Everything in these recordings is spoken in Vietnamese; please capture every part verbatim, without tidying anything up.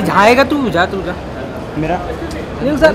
गाड़ी जाएगा तू जा तू जा मेरा नहीं sir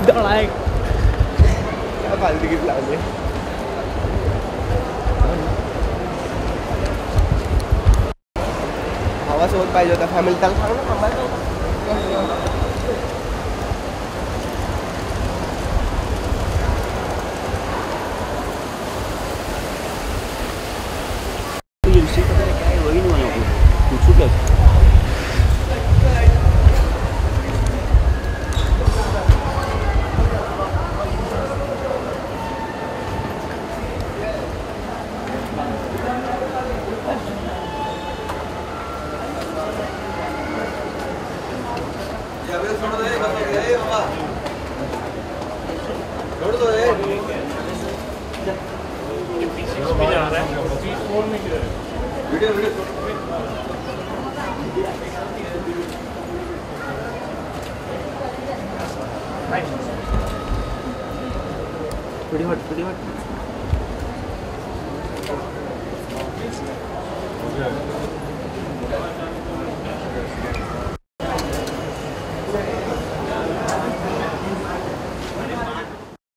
Don't like. Apa dikit lagi? Awas buat payah jatah family tang tang tu ramai tu. Yang sih kata dia kaya, begini mana aku? Kucu lah. Pretty hot, pretty hot.